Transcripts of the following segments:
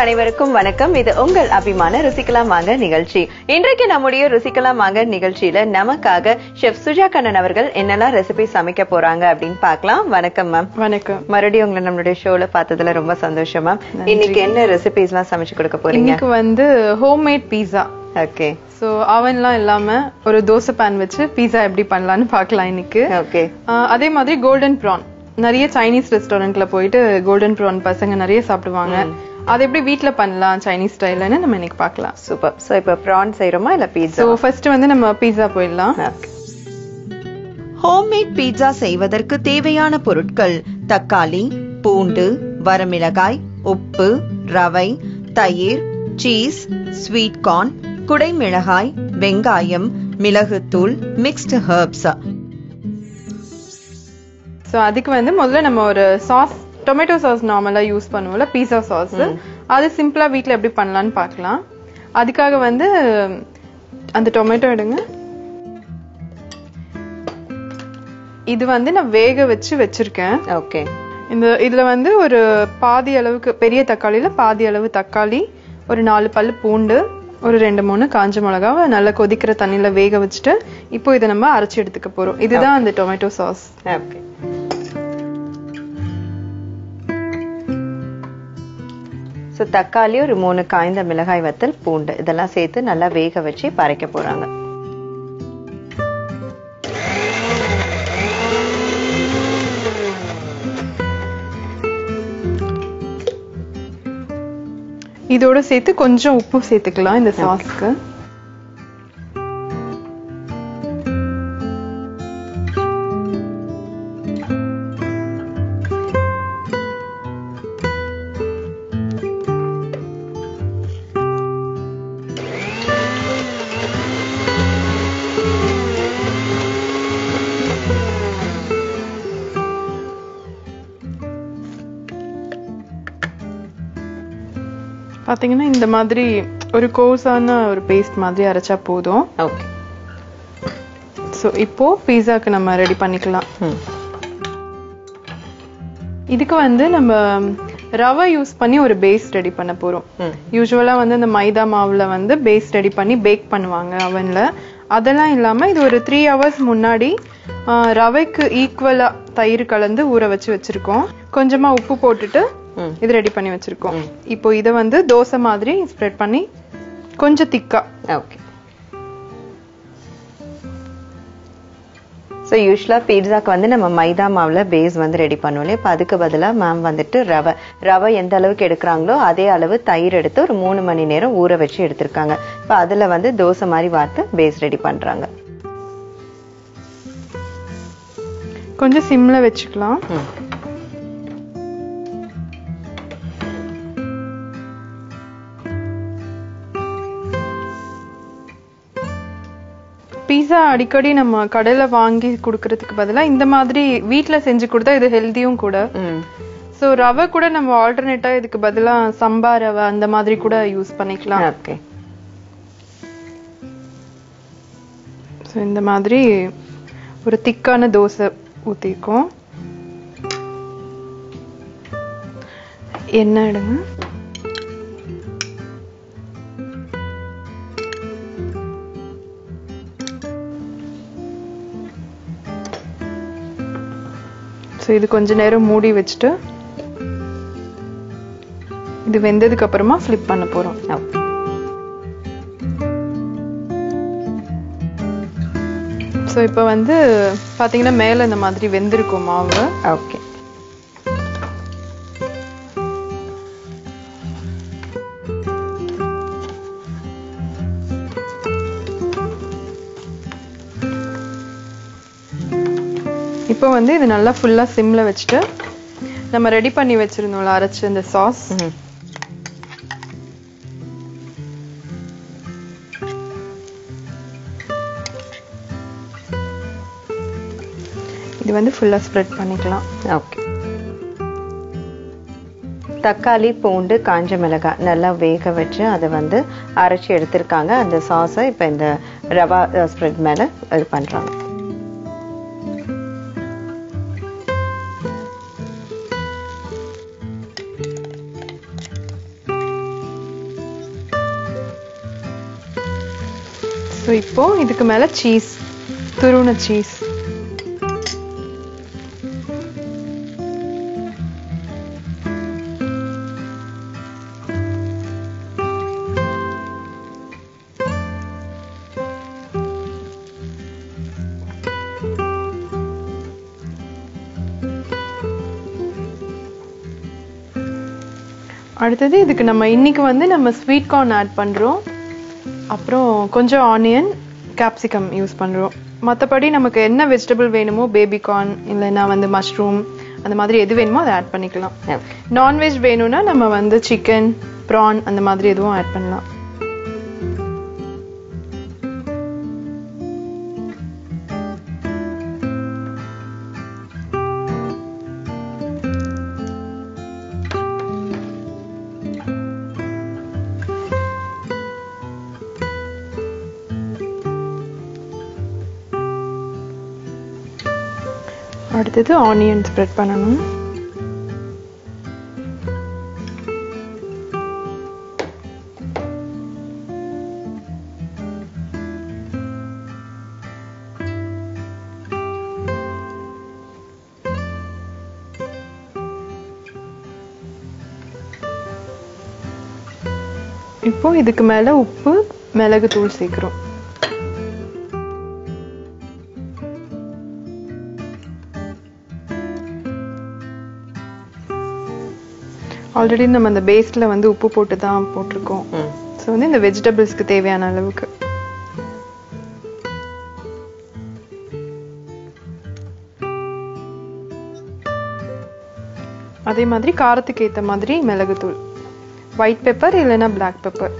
அனைவருக்கும் வணக்கம். இது உங்கள் அபிமான ருசிக்கலாம் வாங்க நிகழ்ச்சி. இன்றைக்கு நம்முடைய ருசிக்கலாம் வாங்க நிகழ்ச்சியில நமக்காக செஃப் சுஜா கண்ணன் அவர்கள் என்னெல்லாம் ரெசிபி சமைக்க போறாங்க அப்படின்னு பார்க்கலாம். வணக்கம் மேம். வணக்கம். மறுபடியும் உங்களை நம்மளுடைய ஷோல பார்த்ததுல ரொம்ப சந்தோஷம் மேம். இன்னைக்கு என்ன ரெசிபிஸ் எல்லாம் சமைச்சு கொடுக்க போறீங்க? எனக்கு ஹோம்மேட் பீஸா. ஓகே. சோ அவன்லாம் இல்லாம ஒரு தோசை பேன் வச்சு பீஸா எப்படி பண்ணலாம்னு பார்க்கலாம் இன்னைக்கு. ஓகே. அதே மாதிரி கோல்டன் பிரான், நிறைய சைனீஸ் ரெஸ்டாரண்ட்ல போயிட்டு கோல்டன் பிரான் பசங்க நிறைய சாப்பிடுவாங்க. அது எப்படி வீட்ல பண்ணலாம் சைனீஸ் ஸ்டைல்ல, நம்ம இன்னைக்கு பார்க்கலாம். சூப்பர். சோ இப்போ பிரான் செய்றோமா இல்ல பீட்சா? சோ ஃபர்ஸ்ட் நம்ம பீட்சா போயிடலாம். ஹோம்மேட் பீட்சா செய்வதற்கு தேவையான பொருட்கள்: தக்காளி, பூண்டு, வரமிளகாய், உப்பு, ரவை, தயிர், சீஸ், ஸ்வீட் கார்ன், குடைமிளகாய், வெங்காயம், மிளகுத்தூள், மிக்ஸ்டு ஹெர்ப்ஸ். சோ அதுக்கு முதல்ல நம்ம ஒரு சாஸ், டொமேட்டோ சாஸ் நார்மலா யூஸ் பண்ணுவோம்ல பீஸா சாஸ், அது சிம்பிளா வீட்ல எப்படி பண்ணலாம்னு பார்க்கலாம். அதுக்காக அந்த டொமேட்டோ எடுங்க. இது நான் வேக வச்சு வச்சிருக்கேன். ஓகே. இந்த இதுல ஒரு பாதி அளவுக்கு பெரிய தக்காளியில பாதி அளவு தக்காளி, ஒரு 4 பல்லு பூண்டு, ஒரு 2-3 காஞ்ச மிளகாவை நல்லா கொதிக்கிற தண்ணியில வேக வச்சுட்டு இப்போ இதை நம்ம அரைச்சி எடுத்துக்க போறோம். இதுதான் அந்த டொமேட்டோ சாஸ். ஓகே. சோ தக்காளி, ஒரு 3 காய்ந்த மிளகாய் வத்தல், பூண்டு இதெல்லாம் சேர்த்து நல்லா வேக வச்சு பரைக்க போறாங்க. இதோட சேர்த்து கொஞ்சம் உப்பு சேர்த்துக்கலாம் இந்த சாஸ்க்கு. பாத்தீங்கன்னா இந்த மாதிரி ஒரு கோர்ஸான ஒரு பேஸ்ட் மாதிரி அரைச்சா போதும். ஓகே. சோ இப்போ பீஸாக்கு நம்ம ரெடி பண்ணிக்கலாம். இதுக்கு நம்ம ரவை யூஸ் பண்ணி ஒரு பேஸ் ரெடி பண்ண போறோம். யூசுவலா இந்த மைதா மாவுல பேஸ் ரெடி பண்ணி பேக் பண்ணுவாங்க அவன்ல. அதெல்லாம் இல்லாம இது ஒரு 3 hours முன்னாடி ரவைக்கு ஈக்குவலா தயிர் கலந்து ஊற வச்சு வச்சிருக்கோம். கொஞ்சமா உப்பு போட்டுட்டு இது ரெடி பண்ணி வச்சிருக்கோம். இப்போ இத தோசை மாதிரி ஸ்ப்ரெட் பண்ணி கொஞ்சம் திக்கா. ஓகே. சோ யூசுவலா பீட்சாக்கு நம்ம மைதா மாவுல பேஸ் ரெடி பண்ணுவோம். இப்போ அதுக்கு பதிலா மேம் ரவை எந்த அளவுக்கு எடுக்கிறாங்களோ அதே அளவு தயிர் எடுத்து ஒரு 3 மணி நேரம் ஊற வச்சு எடுத்திருக்காங்க. இப்போ அதுல தோசை மாதிரி வார்த்து பேஸ் ரெடி பண்றாங்க. கொஞ்சம் சிம்ல வச்சுக்கலாம். பீஸா அடிக்கடி நம்ம கடையில வாங்கி குடுக்கறதுக்கு பதிலா இந்த மாதிரி வீட்டுல செஞ்சு கொடுத்தா இது ஹெல்தியும் கூட. சோ ரவை கூட நம்ம ஆல்டர்னேட்டா இதுக்கு பதிலா சம்பா ரவை அந்த மாதிரி கூட யூஸ் பண்ணிக்கலாம். ஓகே. சோ இந்த மாதிரி ஒரு திக்கான தோசை ஊத்திக்கும். என்ன எடுங்க. இது கொஞ்ச நேரம் மூடி வச்சுட்டு இது வெந்ததுக்கு அப்புறமா ஃபிளிப் பண்ண போறோம். சோ இப்போ பாத்தீங்கன்னா மேல இந்த மாதிரி வெந்திருக்கும் மாவு. ஓகே. இப்போ இது நல்லா ஃபுல்லா சிம்ல வச்சுட்டு நம்ம ரெடி பண்ணி வச்சிருந்தோம்ல அரைச்சு இந்த சாஸ், இது ஃபுல்லா ஸ்ப்ரெட் பண்ணிக்கலாம். ஓகே. தக்காளி, பூண்டு, காஞ்ச மிளகாய் நல்லா வேக வச்சு அதை அரைச்சி எடுத்திருக்காங்க. அந்த சாஸை இப்போ இந்த ரவா ஸ்ப்ரெட் மேல இது பண்றாங்க. So இப்போ இதுக்கு மேல cheese துருன cheese அடுத்து இதுக்கு நம்ம இன்னைக்கு வந்து நம்ம sweet corn add பண்றோம் அப்புறம் கொஞ்சம் onion capsicum யூஸ் பண்றோம் மத்தபடி நமக்கு என்ன vegetable வேணுமோ baby corn இல்லனா வந்து mushroom அந்த மாதிரி எது வேணுமோ அத ஆட் பண்ணிக்கலாம் நான் வெஜ் வேணும்னா நம்ம வந்து chicken prawn அந்த மாதிரி எதுவும் ஆட் பண்ணலாம் அடுத்து ஆனியன் ஸ்ப்ரெட் பண்ணனும் இப்போ இதுக்கு மேல உப்பு மிளகு தூள் சேர்க்கிறோம் Already நம்ம அந்த பேஸ்ல வந்து உப்பு போட்டு தான் போட்டுறோம் சோ வந்து இந்த vegetables க்கு தேவையான அளவுக்கு அதே மாதிரி காரத்துக்கு ஏத்த மாதிரி மிளகு தூள் white pepper இல்லனா black pepper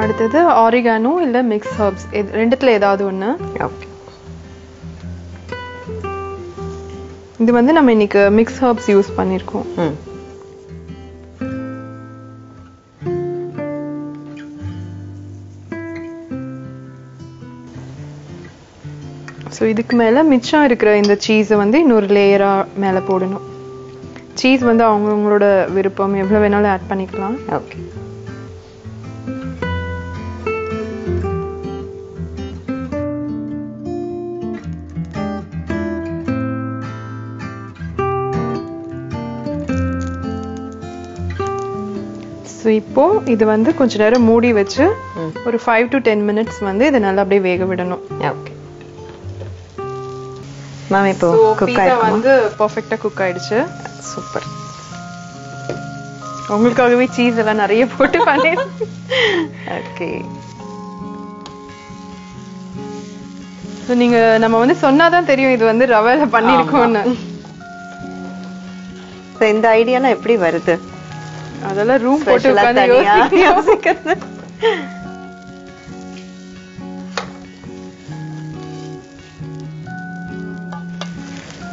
அடுத்து oregano இல்ல mix herbs ரெண்டுத்துல ஏதாவது ஒண்ணு ஓகே இது வந்து நம்ம இன்னைக்கு mix herbs யூஸ் பண்ணிருக்கோம் சோ இதுக்கு மேல மிச்சம் இருக்கிற இந்த cheese வந்து இன்னொரு லேயரா மேல போடணும் cheese வந்து அவங்களோட விருப்பம் எவ்வளவு வேணாலும் ஆட் பண்ணிக்கலாம் ஓகே So இப்போ இது வந்து கொஞ்ச நேரம் மூடி வச்சு ஒரு 5 to 10 minutes வந்து இத நல்லா அப்படியே வேக விடணும். ஓகே. மாம் இப்போ குக் ஆயிடுச்சு. வந்து பெர்ஃபெக்ட்டா குக் ஆயிடுச்சு. சூப்பர். உங்களுக்காகவே சீஸ் எல்லாம் நிறைய போட்டு பண்ணேன். ஓகே. சோ நீங்க நம்ம வந்து சொன்னாதான் தெரியும் இது வந்து ரவைல பண்ணிருக்கோம்னு. சோ இந்த ஐடியாலாம் எப்படி வருது? அதல ரூம் போட்டு உட்கார்ந்து யோசிக்கிறது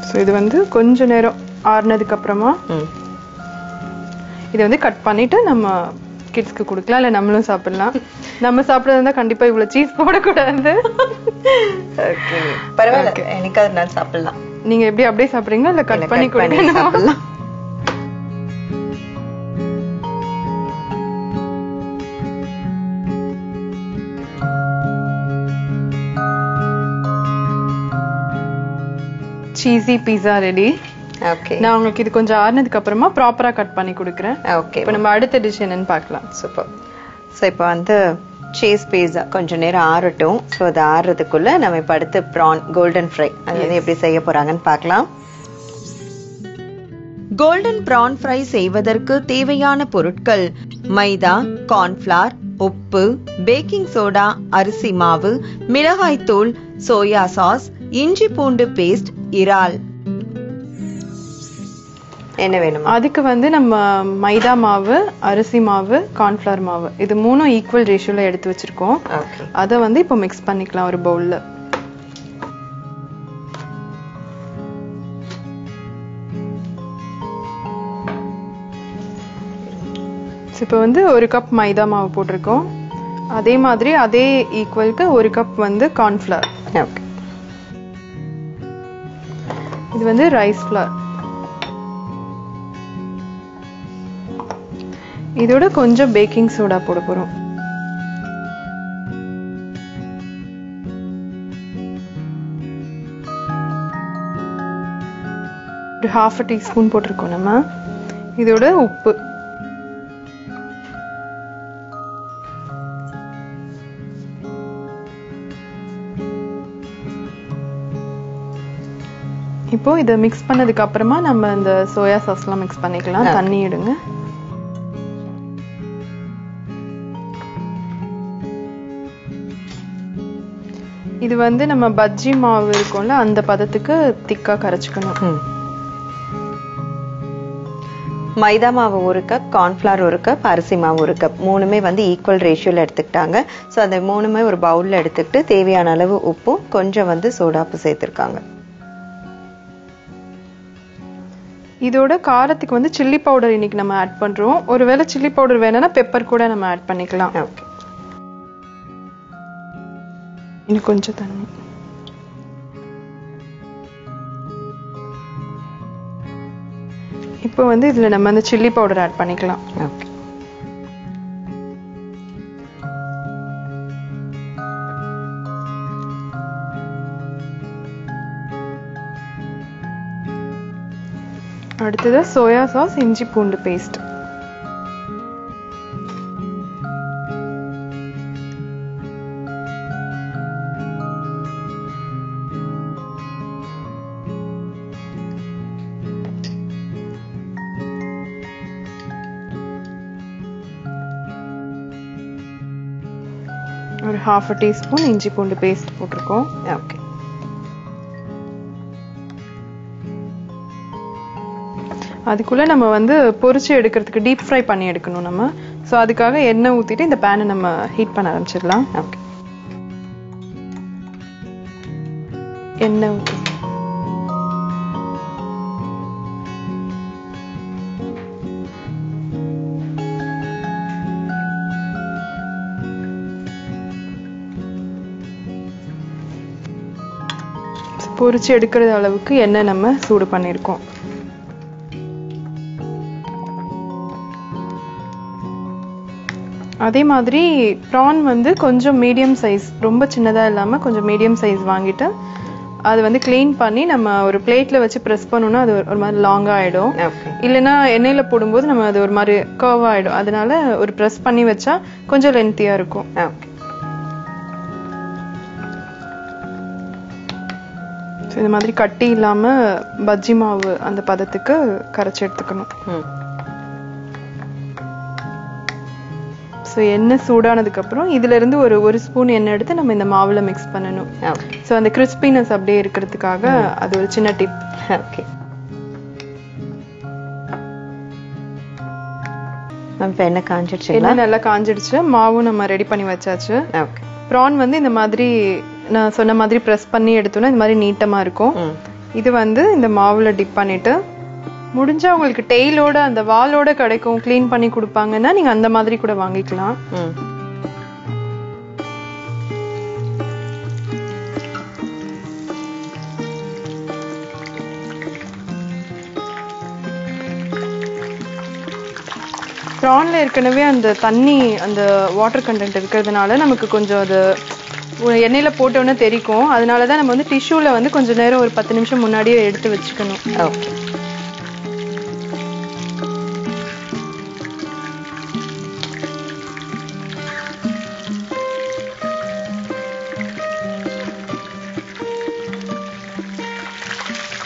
சோ இது வந்து கொஞ்ச நேரம் ஆறனதுக்கு அப்புறமா இது வந்து கட் பண்ணிட்டு நம்ம கிட்ஸ்க்கு கொடுக்கலாம் இல்ல நம்மளும் சாப்பிடலாம் நம்ம சாப்பிடுறதா கண்டிப்பா இவ்வளவு சீஸ் போட கூடாது ஓகே பரவாயில்லை எனக்கு அதனால சாப்பிடலாம் நீங்க எப்படி அப்படியே சாப்பிடுறீங்க இல்ல கட் பண்ணி கொடுங்க சாப்பிடலாம் cheesy pizza ready okay நான் உங்களுக்கு இது கொஞ்சம் ஆறனதுக்கு அப்புறமா ப்ராப்பரா கட் பண்ணி குடுக்குறேன் okay இப்போ நம்ம அடுத்த டிஷ் என்னன்னு பார்க்கலாம் சூப்பர் சோ இப்போ வந்து cheese pizza கொஞ்ச நேரம் ஆறட்டும் சோ அது ஆறதுக்குள்ள நாம இப்ப அடுத்து prawn golden fry அது எப்படி செய்ய போறாங்கன்னு பார்க்கலாம் golden prawn fry செய்வதற்கு தேவையான பொருட்கள் மைதா corn flour உப்பு பேக்கிங் சோடா அரிசி மாவு மிளகாய் தூள் சோயா சாஸ் இஞ்சி பூண்டு பேஸ்ட் இறால் என்ன வேணும் அதுக்கு வந்து நம்ம மைதா மாவு அரிசி மாவு corn flour மாவு இது மூணும் ஈக்குவல் ரேஷியோல எடுத்து வச்சிருக்கோம் அத வந்து இப்போ mix பண்ணிக்கலாம் ஒரு பவுல்ல இப்போ வந்து ஒரு கப் மைதா மாவு போட்டுருக்கோம் அதே மாதிரி அதே ஈக்குவலுக்கு ஒரு கப் வந்து corn flour ஓகே இது வந்து ரைஸ் flour இதோட கொஞ்சம் பேக்கிங் சோடா போட போறோம். ½ டீஸ்பூன் போட்டுருக்கோம் நம்ம. இதோட உப்பு. இப்போ இத mix பண்ணதுக்கு அப்புறமா நம்ம இந்த சோயா சாஸ்லாம் mix பண்ணிக்கலாம். தண்ணி எடுங்க. இது வந்து நம்ம பஜ்ஜி மாவு இருக்கும்ல அந்த பதத்துக்கு திக்கா கரைச்சுக்கணும். மைதா மாவு 1 கப், கார்ன்ஃப்ளவர் 1 கப், அரிசி மாவு 1 கப் மூணுமே வந்து ஈக்குவல் ரேஷியோல எடுத்துக்கிட்டாங்க. சோ அந்த மூணுமே ஒரு பவுல்ல எடுத்துக்கிட்டு தேவையான அளவு உப்பு கொஞ்சம் வந்து சோடாப்பு சேர்த்திருக்காங்க. இதோட காரத்துக்கு வந்து சில்லி பவுடர் இன்னைக்கு நம்ம ஆட் பண்றோம். ஒருவேளை சில்லி பவுடர் வேணும்னா பெப்பர் கூட நம்ம ஆட் பண்ணிக்கலாம். ஓகே. இன்னும் கொஞ்சம் தண்ணி. இப்போ வந்து இதுல நம்ம அந்த சில்லி பவுடர் ஆட் பண்ணிக்கலாம். ஓகே. அடுத்தது சோயா சாஸ், இஞ்சி பூண்டு பேஸ்ட். ஒரு ½ டீஸ்பூன் இஞ்சி பூண்டு பேஸ்ட் போட்டுருக்கோம். ஓகே. அதுக்குள்ள நம்ம வந்து பொரிச்சு எடுக்கிறதுக்கு டீப் ஃப்ரை பண்ணி எடுக்கணும் நம்ம. சோ அதுக்காக எண்ணெய் ஊத்திட்டு இந்த பேனை நம்ம ஹீட் பண்ண ஆரம்பிச்சிடலாம். ஓகே. எண்ணெய் ஊத்தி பொரிச்சு எடுக்கிற அளவுக்கு எண்ணெய் நம்ம சூடு பண்ணியிருக்கோம். அதே மாதிரி ப்ரான் வந்து கொஞ்சம் மீடியம் சைஸ், ரொம்ப சின்னதாக இல்லாமல் கொஞ்சம் மீடியம் சைஸ் வாங்கிட்டு அது வந்து க்ளீன் பண்ணி நம்ம ஒரு பிளேட்டில் வச்சு ப்ரெஸ் பண்ணோன்னா அது ஒரு மாதிரி லாங்காக ஆகிடும். இல்லைன்னா எண்ணெயில் போடும்போது நம்ம அது ஒரு மாதிரி கர்வாக ஆகிடும். அதனால ஒரு ப்ரெஸ் பண்ணி வச்சா கொஞ்சம் லென்த்தியாக இருக்கும். இது மாதிரி கட்டி இல்லாமல் பஜ்ஜி மாவு அந்த பதத்துக்கு கரைச்சி எடுத்துக்கணும். ஸோ எண்ணெய் சூடானதுக்கப்புறம் இதுலேருந்து ஒரு ஸ்பூன் எண்ணெய் எடுத்து நம்ம இந்த மாவில் மிக்ஸ் பண்ணணும். ஸோ அந்த கிறிஸ்பினஸ் அப்படியே இருக்கிறதுக்காக அது ஒரு சின்ன டிப். Okay ma'am. இப்போ எண்ணெய் காஞ்சிடுச்சு. எண்ணெய் நல்லா காஞ்சிடுச்சு. மாவும் நம்ம ரெடி பண்ணி வச்சாச்சு. ஓகே. ப்ரான் வந்து இந்த மாதிரி நான் சொன்ன மாதிரி ப்ரெஸ் பண்ணி எடுத்தோன்னா இந்த மாதிரி நீட்டமாக இருக்கும். இது வந்து இந்த மாவில் டிப் பண்ணிட்டு முடிஞ்சா உங்களுக்கு டெய்லோட அந்த வாலோட கிடைக்கும், கிளீன் பண்ணி கொடுப்பாங்கன்னா நீங்க அந்த மாதிரி கூட வாங்கிக்கலாம். ப்ரான்ல ஏற்கனவே அந்த தண்ணி அந்த வாட்டர் கண்டென்ட் இருக்கிறதுனால நமக்கு கொஞ்சம் அது எண்ணெயில போட்டோன்னு தெரிக்கும். அதனாலதான் நம்ம வந்து டிஷ்யூல வந்து கொஞ்சம் நேரம் ஒரு 10 நிமிஷம் முன்னாடியே எடுத்து வச்சுக்கணும். ஓகே.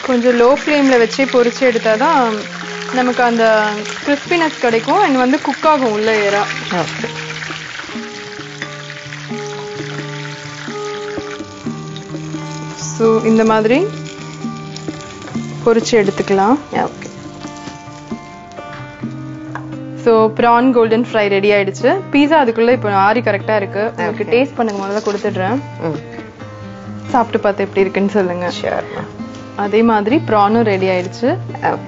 கொஞ்சம் லோ ஃப்ளேமில் வச்சு பொரிச்சு எடுத்தால் தான் நமக்கு அந்த கிறிஸ்பினஸ் கிடைக்கும். அண்ட் வந்து குக் ஆகும் உள்ள ஏறா. ஸோ இந்த மாதிரி பொரிச்சு எடுத்துக்கலாம். Okay. So prawn golden fry ready ஆயிடுச்சு. பீஸா அதுக்குள்ளே இப்போ ஆறி கரெக்டாக இருக்கு. உங்களுக்கு டேஸ்ட் பண்ணுங்க, முதல்ல கொடுத்துட்றேன். சாப்பிட்டு பார்த்து எப்படி இருக்குன்னு சொல்லுங்க. அதே மாதிரி ப்ரானும் ரெடி ஆயிடுச்சு.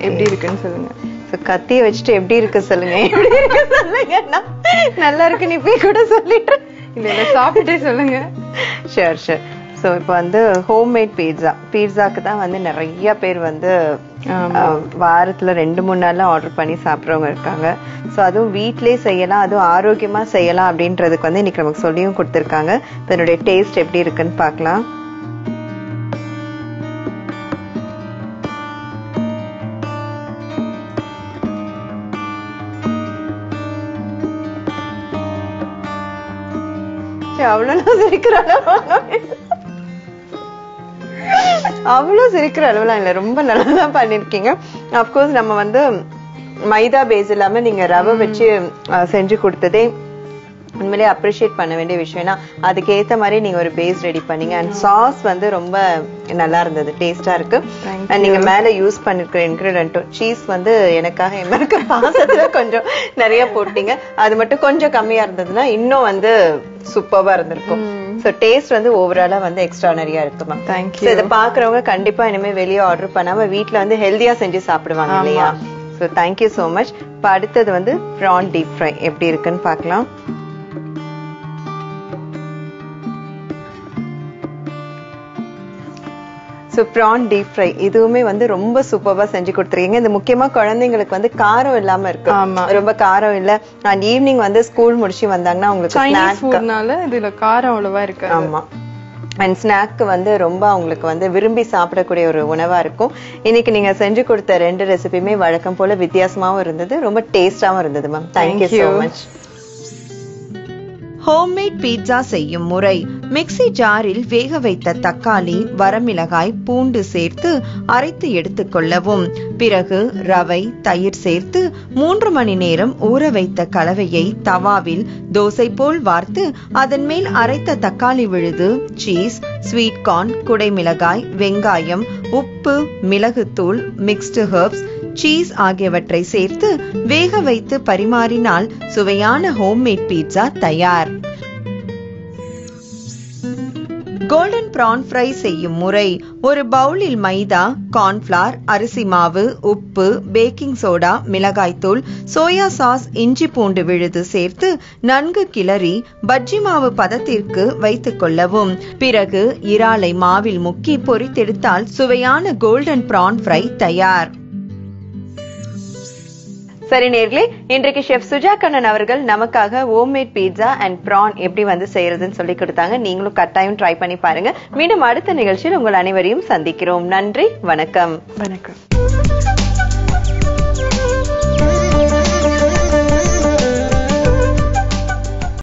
எப்படி இருக்குன்னு சொல்லுங்க. கத்திய வச்சுட்டு எப்படி இருக்கு சொல்லுங்க. எப்படி இருக்கு சொல்லுங்க. நல்லா இருக்கு நீ போய் கூட சொல்லிட்டு இல்ல சாப்பிட்டே சொல்லுங்க. Sure sure. ஸோ இப்போ வந்து ஹோம்மேட் பீட்ஸா, பீட்ஸாக்கு தான் வந்து நிறைய பேர் வந்து வாரத்துல 2-3 நாள்ல ஆர்டர் பண்ணி சாப்பிறவங்க இருக்காங்க. சோ அது வீட்லயே செய்யலாம், அது ஆரோக்கியமா செய்யலாம் அப்படின்றதுக்கு வந்து இன்னைக்கு நமக்கு சொல்லியும் கொடுத்திருக்காங்க. இதனுடைய டேஸ்ட் எப்படி இருக்குன்னு பார்க்கலாம். அவ்வளவு சிரிக்கிற அளவுலாம் இல்ல, ரொம்ப நல்லா தான் பண்ணிருக்கீங்க. அப்கோர்ஸ் நம்ம வந்து மைதா பேஸ் இல்லாம நீங்க ரவை வச்சு செஞ்சு கொடுத்ததே உண்மையிலேயே அப்ரிஷியேட் பண்ண வேண்டிய விஷயம். அதுக்கு ஏத்த மாதிரி நீங்க ஒரு பேஸ் ரெடி பண்ணீங்க. அண்ட் சாஸ் வந்து ரொம்ப நல்லா இருந்தது, டேஸ்டா இருக்கு. அண்ட் நீங்க மேல யூஸ் பண்ணிருக்கிற இன்கிரீடியன்ட்டும் சீஸ் வந்து எனக்காக எமருக்கு பாசத்துல கொஞ்சம் நிறைய போட்டீங்க. அது மட்டும் கொஞ்சம் கம்மியா இருந்ததுன்னா இன்னும் வந்து சூப்பர்வா இருந்திருக்கும். சோ டேஸ்ட் வந்து ஓவராலா வந்து எக்ஸ்ட்ரானரியா இருக்குமா. தேங்க்யூ. இதை பாக்குறவங்க கண்டிப்பா இனிமே வெளியே ஆர்டர் பண்ணாம வீட்டுல வந்து ஹெல்தியா செஞ்சு சாப்பிடுவாங்க இல்லையா. So thank you so much. இப்ப அடுத்தது வந்து பிரான் டீப் ஃப்ரை எப்படி இருக்குன்னு பாக்கலாம். ஸோ ப்ரான் டீப் ஃப்ரை இதுவுமே வந்து ரொம்ப சூப்பராக செஞ்சு கொடுத்துருக்கீங்க. இந்த முக்கியமாக குழந்தைங்களுக்கு வந்து காரம் இல்லாமல் இருக்கு, ரொம்ப காரம் இல்லை. அண்ட் ஈவினிங் வந்து ஸ்கூல் முடிச்சு வந்தாங்கன்னா அவங்களுக்கு சைனீஸ் ஃபுட்னால இதுல காரம் அவ்வளவா இருக்கு. ஆமா, அண்ட் ஸ்நாக் வந்து ரொம்ப அவங்களுக்கு வந்து விரும்பி சாப்பிடக்கூடிய ஒரு உணவா இருக்கும். இன்னைக்கு நீங்க செஞ்சு கொடுத்த 2 ரெசிபியுமே வழக்கம் போல வித்தியாசமாவும் இருந்தது, ரொம்ப டேஸ்டாவும் இருந்தது ma'am. Thank you so much. Homemade pizza செய்யும் முறை. மிக்சி ஜாரில் வேக வைத்த தக்காளி, வரமிளகாய், பூண்டு சேர்த்து அரைத்து எடுத்துக்கொள்ளவும். பிறகு ரவை, தயிர் சேர்த்து 3 மணி நேரம் ஊற வைத்த கலவையை தவாவில் தோசை போல் வார்த்து அதன் மேல் அரைத்த தக்காளி விழுது, சீஸ், ஸ்வீட் கார்ன், குடைமிளகாய், வெங்காயம், உப்பு, மிளகுத்தூள், மிக்ஸ்டு ஹெர்ப்ஸ், சீஸ் ஆகியவற்றை சேர்த்து வேக வைத்து பரிமாறினால் சுவையான ஹோம்மேட் பீட்சா தயார். கோல்டன் பிரான் ஃப்ரை செய்யும் முறை. ஒரு பவுலில் மைதா, கார்ன்ஃபிளார், அரிசி மாவு, உப்பு, பேக்கிங் சோடா, மிளகாய்த்தூள், சோயா சாஸ், இஞ்சி பூண்டு விழுது சேர்த்து நன்கு கிளறி பஜ்ஜி மாவு பதத்திற்கு வைத்துக் கொள்ளவும். பிறகு இறாலை மாவில் முக்கி பொரித்தெடுத்தால் சுவையான கோல்டன் பிரான் ஃப்ரை தயார். சரி நேர்களே, இன்றைக்கு ஷெஃப் சுஜா கண்ணன் அவர்கள் நமக்காக ஹோம்மேட் பீட்சா அண்ட் பிரான் எப்படி வந்து செய்யறதுன்னு சொல்லி கொடுத்தாங்க. நீங்களும் கட்டாயம் ட்ரை பண்ணி பாருங்க. மீண்டும் அடுத்த நிகழ்ச்சியில் உங்கள் அனைவரையும் சந்திக்கிறோம். நன்றி, வணக்கம்.